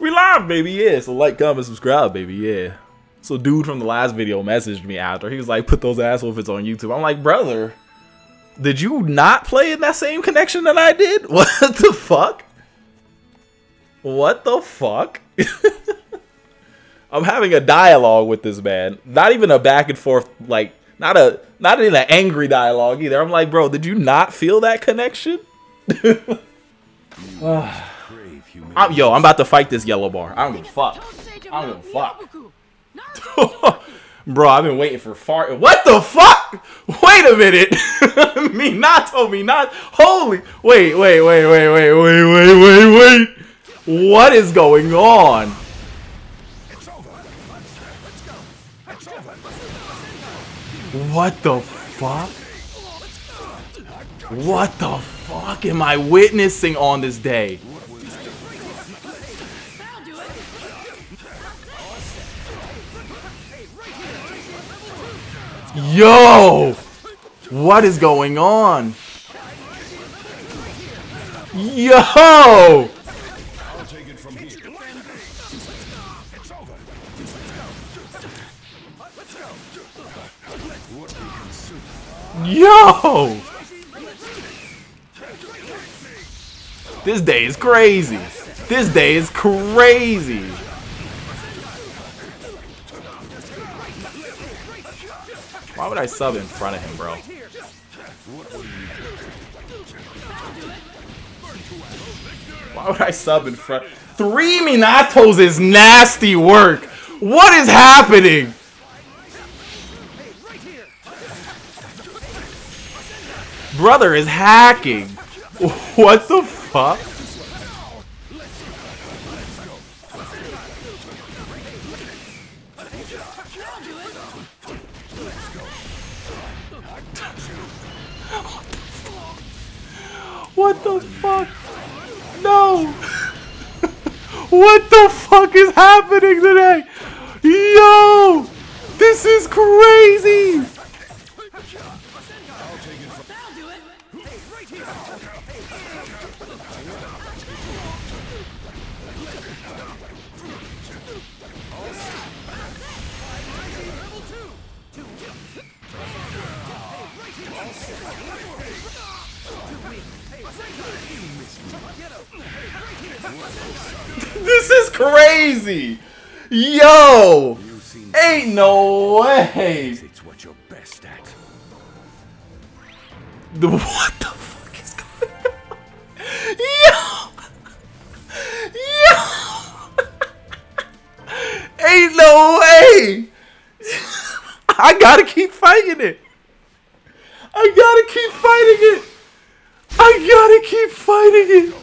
We live, baby, yeah. So like, comment, subscribe, baby, yeah. So dude from the last video messaged me after. He was like, put those ass whoopings on YouTube. I'm like, brother, did you not play in that same connection that I did? What the fuck? What the fuck? I'm having a dialogue with this man. Not even a back and forth, like, not even an angry dialogue either. I'm like, bro, did you not feel that connection? Yo, I'm about to fight this yellow bar. I don't give a fuck. I don't give a fuck. Bro, I've been waiting for far. What the fuck? Wait a minute. Minato, Minato. Holy. Wait. What is going on? What the fuck? What the fuck am I witnessing on this day? Yo! What is going on? Yo! Yo! This day is crazy. This day is crazy. Why would I sub in front of him, bro? Why would I sub in front? 3 Minatos is nasty work. What is happening? Brother is hacking. What the fuck? What the fuck? No! What the fuck is happening today? Yo! This is crazy! This is crazy. Yo, ain't no way. It's what you're best at. What the fuck is going on? Yo. Ain't no way. I gotta keep fighting it. I gotta keep fighting it. I gotta keep fighting it. I gotta keep fighting it.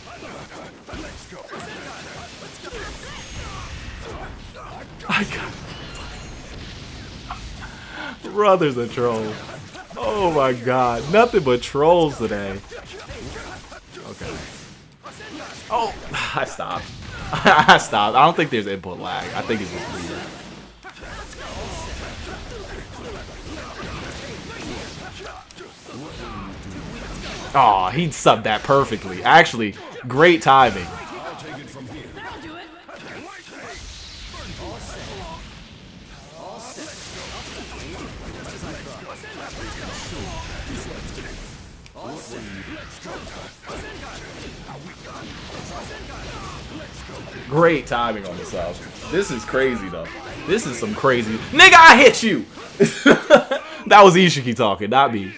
Brother's a troll. Oh my god. Nothing but trolls today. Okay. Oh, I stopped. I stopped. I don't think there's input lag. I think it's just weird. Aw, oh, he subbed that perfectly. Actually, great timing. Great timing on this house. This is crazy, though. This is some crazy. Nigga, I hit you! That was Ishiki talking, not me.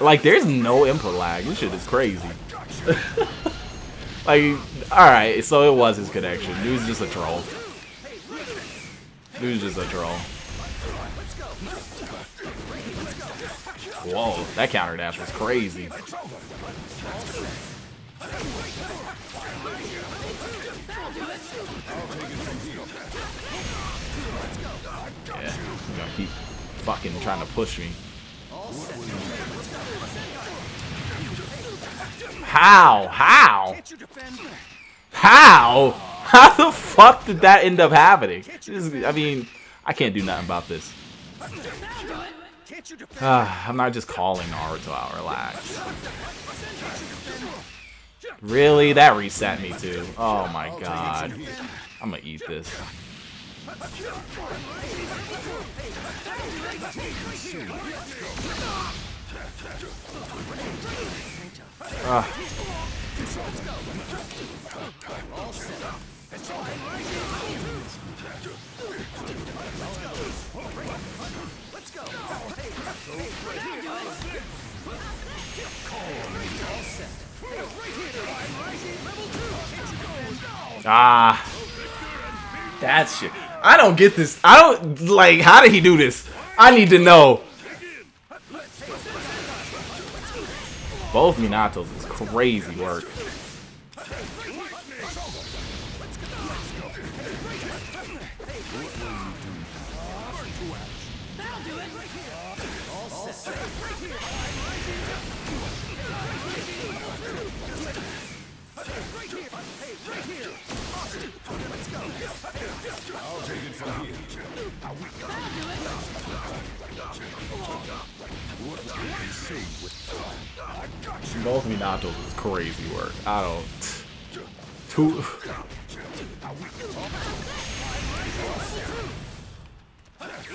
Like, there's no input lag. This shit is crazy. Like, alright, so it was his connection. Dude's just a troll. Dude's just a troll. Whoa, that counter dash was crazy. Yeah, you gotta keep fucking trying to push me. How? How? How? How the fuck did that end up happening? I mean, I can't do nothing about this. I'm not just calling Naruto out, relax. Really? That reset me too. Oh my god. I'm gonna eat this. Ah, that's shit. I don't get this. I don't like. How did he do this? I need to know. Both Minato's is crazy work. I'll take it from here. Both Minatos is crazy work. I don't. Two. Let's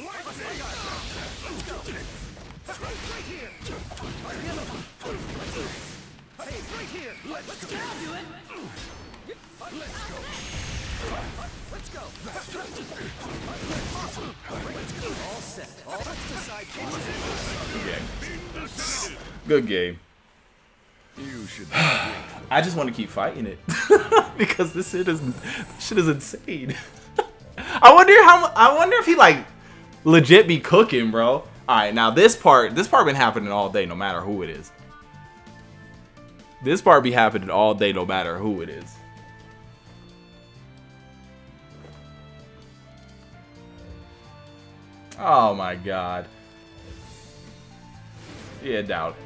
go. All set. All decide. Okay. Good game. You should. I just want to keep fighting it because this shit is insane. I wonder if he like legit be cooking, bro. All right, now this part been happening all day, no matter who it is. This part be happening all day, no matter who it is. Oh my god. Yeah, doubt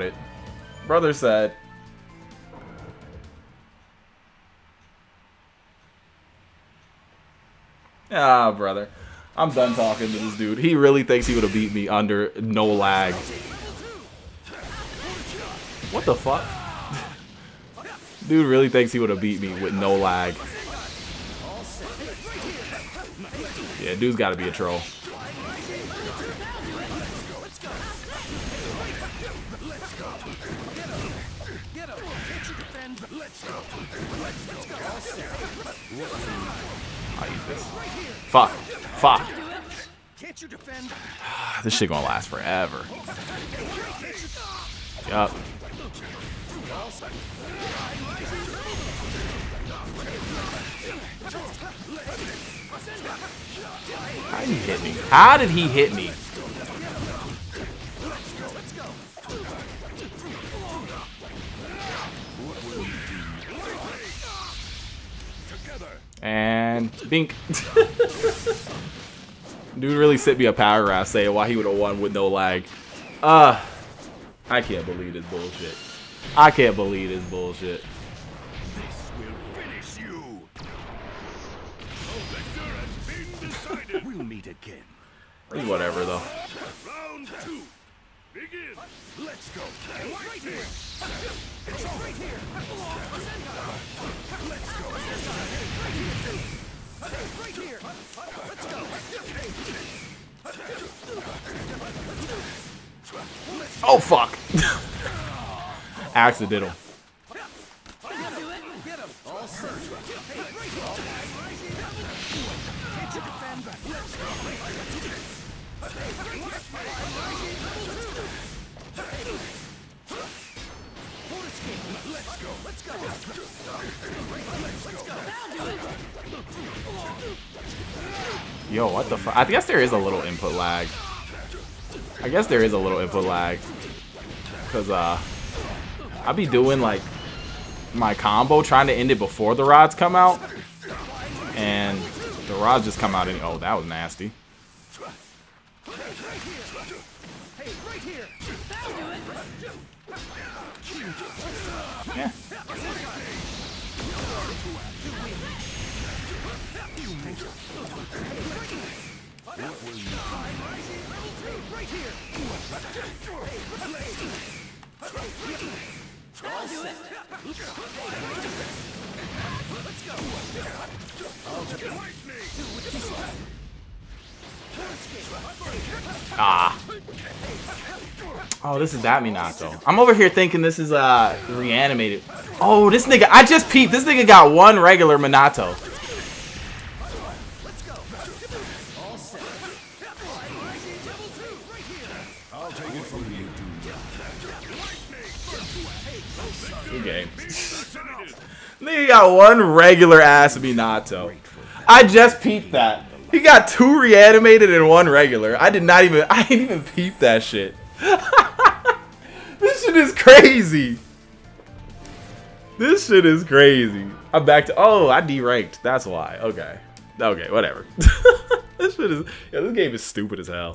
it. Brother said. Ah, brother. I'm done talking to this dude. He really thinks he would have beat me under no lag. What the fuck? Dude really thinks he would have beat me with no lag. Yeah, dude's gotta be a troll. I eat this. Fuck. Fuck. This shit gonna last forever. Yup. How did he hit me? How did he hit me? And bink. Dude really sent me a power round saying why he would have won with no lag. I can't believe this bullshit. I can't believe this bullshit. This will finish you. The victor has been decided. We'll meet again. It's whatever though. Round two. Begin. Let's go. Right here. It's right here. Let's go. Right here. Let's go. Oh fuck. Accidental. Yo, what the fuck? I guess there is a little input lag. I guess there is a little input lag. Cause I be doing like my combo, trying to end it before the rods come out, and the rods just come out. And oh, that was nasty. Yeah. Right here. set. Let's go. Ah. Oh, this is that Minato. I'm over here thinking this is reanimated. Oh, this nigga. I just peeped. This nigga got one regular Minato. Game. Nigga got one regular ass Minato. I just peeped that. He got two reanimated and one regular. I didn't even peep that shit. This shit is crazy. This shit is crazy. I'm back to, oh, I deranked. That's why. Okay. Okay, whatever. This shit is, yeah, this game is stupid as hell.